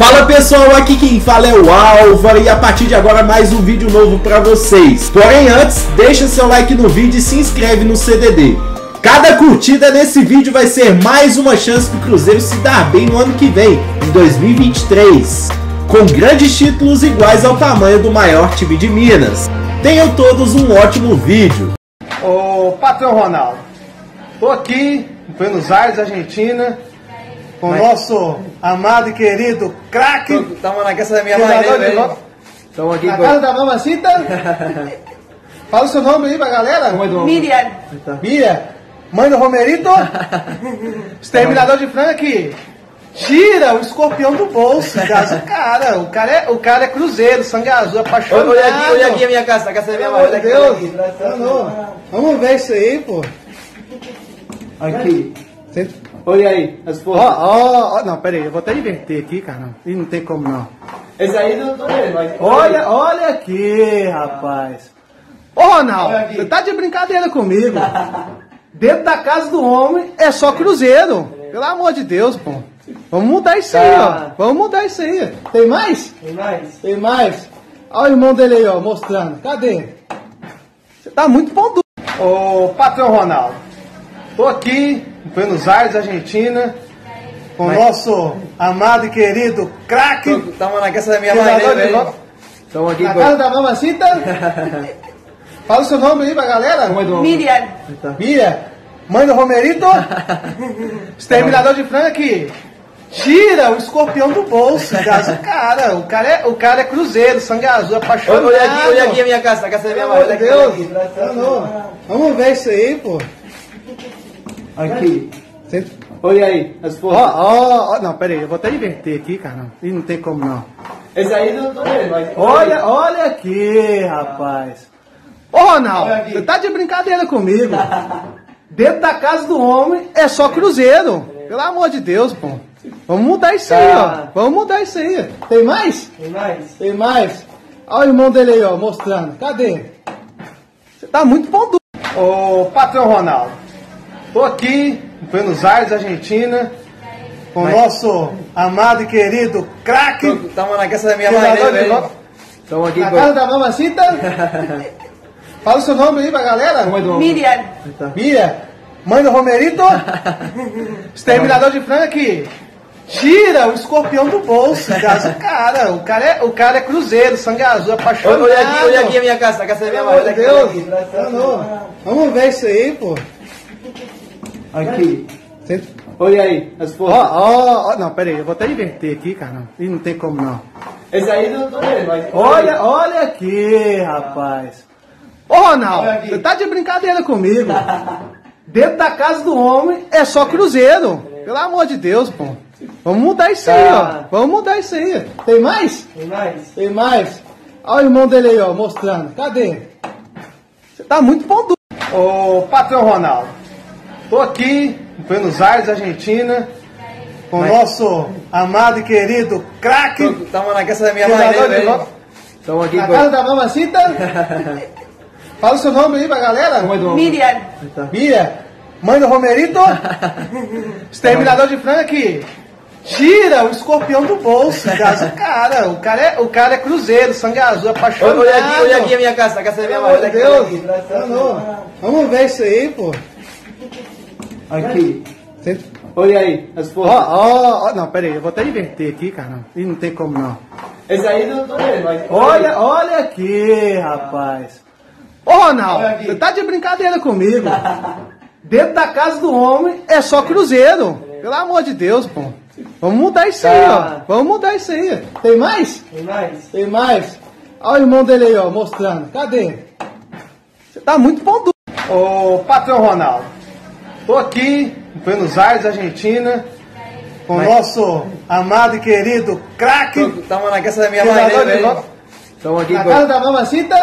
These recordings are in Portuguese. Fala pessoal, aqui quem fala é o Álvaro e a partir de agora mais um vídeo novo para vocês. Porém antes, deixa seu like no vídeo e se inscreve no CDD. Cada curtida nesse vídeo vai ser mais uma chance pro Cruzeiro se dar bem no ano que vem, em 2023. Com grandes títulos iguais ao tamanho do maior time de Minas. Tenham todos um ótimo vídeo. Ô patrão Ronaldo, tô aqui em Buenos Aires, Argentina, com o nosso amado e querido craque. Estamos na casa da minha mãe, né? Estamos aqui na casa da mamacita. Fala o seu nome aí pra galera. Miriam. Miriam, mãe do Romerito. Exterminador de Frank. Tira o escorpião do bolso, cara. O cara é cruzeiro, sangue azul, apaixonado. Olha aqui a minha casa, a casa da minha mãe. Olha aqui, vamos ver isso aí, pô. Aqui. Olha aí, as porras. Ó, não, pera aí, eu vou até inverter aqui, cara. E não tem como não. Esse aí não tô vendo, mas. Olha aqui, rapaz. Ô Ronaldo, você tá de brincadeira comigo. Dentro da casa do homem é só cruzeiro. Pelo amor de Deus, pô. Vamos mudar isso aí, ó. Vamos mudar isso aí. Tem mais? Tem mais. Tem mais. Olha o irmão dele aí, ó, mostrando. Cadê? Você tá muito pão duro. Ô patrão Ronaldo, tô aqui em Buenos Aires, Argentina, com o nosso amado e querido craque. Estamos na casa da minha mãe, né? Estamos aqui na casa da mamacita. Fala o seu nome aí pra galera. Miriam. Miriam, mãe do Romerito. Exterminador de Frank. Tira o escorpião do bolso, cara. O cara é cruzeiro, sangue azul, apaixonado. Olha aqui a minha casa, a casa da minha mãe. Olha aqui. Vamos ver isso aí, pô. Aqui. Olha aí, as porras. Não, pera aí, eu vou até inverter aqui, cara. E não tem como não. Esse aí não tô vendo, mas. Olha aqui, rapaz. Ô Ronaldo, você tá de brincadeira comigo. Dentro da casa do homem é só cruzeiro. Pelo amor de Deus, pô. Vamos mudar isso aí, ó. Vamos mudar isso aí. Tem mais? Tem mais. Tem mais. Olha o irmão dele aí, ó, mostrando. Cadê? Você tá muito pão duro. Ô patrão Ronaldo, tô aqui em Buenos Aires, Argentina, com o nosso amado e querido craque. Estamos na casa da minha mãe, né? Estamos aqui na casa da mamacita. Fala o seu nome aí pra galera. Miriam. Miriam, mãe do Romerito. Exterminador de Frank. Tira o escorpião do bolso, cara. O cara é cruzeiro, sangue azul, apaixonado. Olha aqui a minha casa, a casa da minha mãe. Olha aqui. Vamos ver isso aí, pô. Aqui. Olha aí, as porras. Não, pera aí, eu vou até inverter aqui, cara. E não tem como não. Esse aí não tô vendo, mas. Olha aqui, rapaz. Ô Ronaldo, você tá de brincadeira comigo. Dentro da casa do homem é só cruzeiro. Pelo amor de Deus, pô. Vamos mudar isso aí, ó. Vamos mudar isso aí. Tem mais? Tem mais. Tem mais. Olha o irmão dele aí, ó, mostrando. Cadê? Você tá muito pão duro. Ô patrão Ronaldo, tô aqui em Buenos Aires, Argentina, com o nosso amado e querido craque. Estamos na casa da minha mãe, né? Estamos aqui na casa da mamacita. Fala o seu nome aí pra galera. Miriam. Miriam, mãe do Romerito. Exterminador de Frank. Tira o escorpião do bolso, cara. O cara é cruzeiro, sangue azul, apaixonado. Olha aqui a minha casa, a casa da minha mãe. Olha aqui. Vamos ver isso aí, pô. Aqui. Olha aí, as porras. Não, pera aí, eu vou até inverter aqui, cara. E não tem como não. Esse aí não tô vendo, mas. Olha aqui, rapaz. Ô Ronaldo, você tá de brincadeira comigo. Dentro da casa do homem é só cruzeiro. Pelo amor de Deus, pô. Vamos mudar isso aí, ó. Vamos mudar isso aí. Tem mais? Tem mais. Tem mais. Olha o irmão dele aí, ó, mostrando. Cadê? Você tá muito pão duro. Ô patrão Ronaldo, tô aqui em Buenos Aires, Argentina, com o nosso amado e querido craque. Estamos na casa da minha mãe, né? Estamos aqui na casa da mamacita.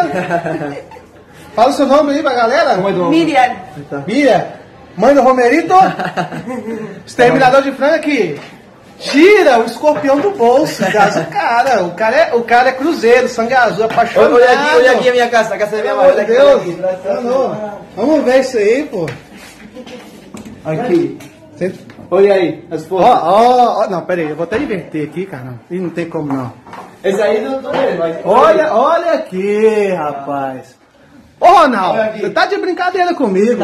Fala o seu nome aí pra galera. Miriam. Miriam, mãe do Romerito. Exterminador de Frank. Tira o escorpião do bolso, cara. O cara é cruzeiro, sangue azul, apaixonado. Olha aqui a minha casa, a casa da minha mãe. Olha aqui. Vamos ver isso aí, pô. Aqui. Olha aí, as fotos. Ó, não, pera aí, eu vou até inverter aqui, cara. Ih, não tem como não. Esse aí não tô vendo, mas... Olha, olha aqui, rapaz. Ô, Ronaldo, você tá de brincadeira comigo.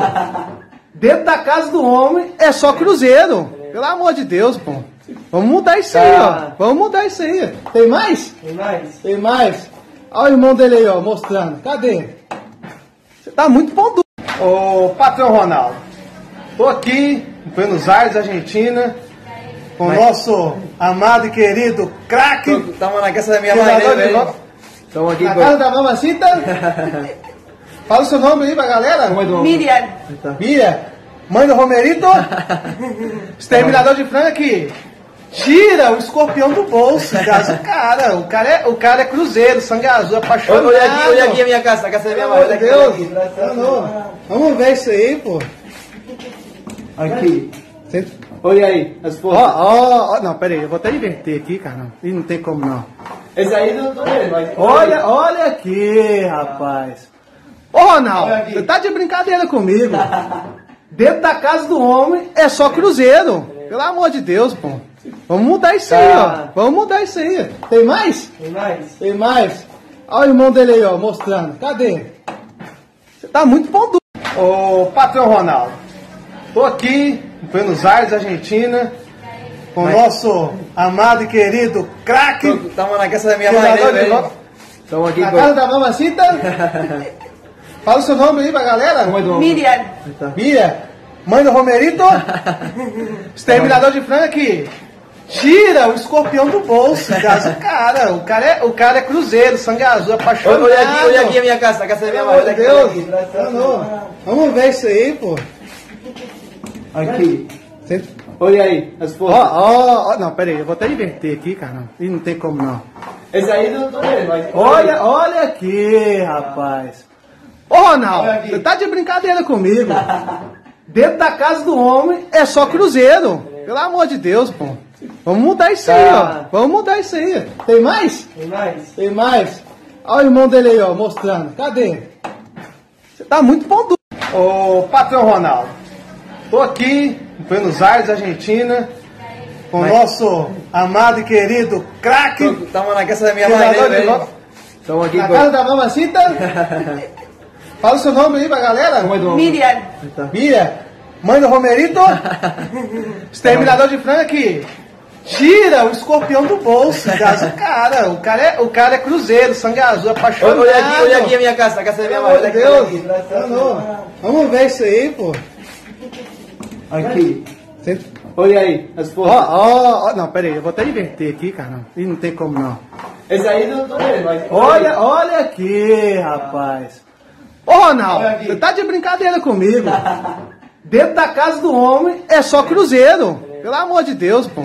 Dentro da casa do homem é só cruzeiro. Pelo amor de Deus, pô. Vamos mudar isso aí, ó. Vamos mudar isso aí. Tem mais? Tem mais. Tem mais. Olha o irmão dele aí, ó, mostrando. Cadê? Você tá muito bom duro. Ô, patrão Ronaldo. Tô aqui em Buenos Aires, Argentina, com o nosso amado e querido craque. Estamos na casa da minha mãe, né, velho? Estamos aqui na casa da mamacita. Fala o seu nome aí pra galera. Miriam. Miriam, mãe do Romerito. Exterminador de frango aqui. Tira o escorpião do bolso, cara. O cara é cruzeiro, sangue azul, apaixonado. Olha aqui a minha casa, a casa da minha mãe. Meu Deus. Vamos ver isso aí, pô. Aqui. Olha aí, as fotos. Ó, não, pera aí, eu vou até inverter aqui, cara. Ih, não tem como não. Esse aí não tô vendo, mas... Olha, olha aqui, rapaz. Ô, Ronaldo, você tá de brincadeira comigo. Dentro da casa do homem é só cruzeiro. Pelo amor de Deus, pô. Vamos mudar isso aí, ó. Vamos mudar isso aí. Tem mais? Tem mais. Tem mais. Olha o irmão dele aí, ó, mostrando. Cadê? Você tá muito bom duro. Ô, patrão Ronaldo. Tô aqui em Buenos Aires, Argentina, com o nosso amado e querido craque. Estamos na casa da minha mãe, né, velho? Estamos aqui na casa da mamacita. Fala o seu nome aí pra galera. Miriam. Miriam, mãe do Romerito. Exterminador de frango aqui. Tira o escorpião do bolso, cara. O cara é cruzeiro, sangue azul, apaixonado. Olha aqui a minha casa, a casa da minha mãe. Meu Deus. Vamos ver isso aí, pô. Aqui. Olha aí, as fotos. Ó, não, pera aí, eu vou até inverter aqui, cara. Ih, não tem como não. Esse aí não tô vendo, mas... Olha aqui, rapaz. Ô, Ronaldo, você tá de brincadeira comigo. Dentro da casa do homem é só cruzeiro. Pelo amor de Deus, pô. Vamos mudar isso aí, ó. Vamos mudar isso aí. Tem mais? Tem mais. Tem mais. Olha o irmão dele aí, ó, mostrando. Cadê? Você tá muito bom duro. Ô, patrão Ronaldo. Tô aqui em Buenos Aires, Argentina, com o nosso amado e querido craque. Estamos na casa da minha mãe, né, velho? Estamos aqui na casa da mamacita. Fala o seu nome aí pra galera. Miriam. Miriam, mãe do Romerito. Exterminador de frango aqui. Tira o escorpião do bolso, cara. O cara é cruzeiro, sangue azul, apaixonado. Olha aqui a minha casa, a casa da minha mãe. Meu Deus. Vamos ver isso aí, pô. Aqui. Olha aí, as fotos. Ó, não, pera aí, eu vou até inverter aqui, cara. Ih, não tem como não. Esse aí não tô vendo, mas... Olha aqui, rapaz. Ô, Ronaldo, você tá de brincadeira comigo. Dentro da casa do homem é só cruzeiro. Pelo amor de Deus, pô.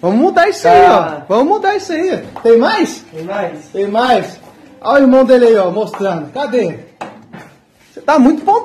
Vamos mudar isso aí, ó. Vamos mudar isso aí. Tem mais? Tem mais. Tem mais. Olha o irmão dele aí, ó, mostrando. Cadê? Você tá muito bom.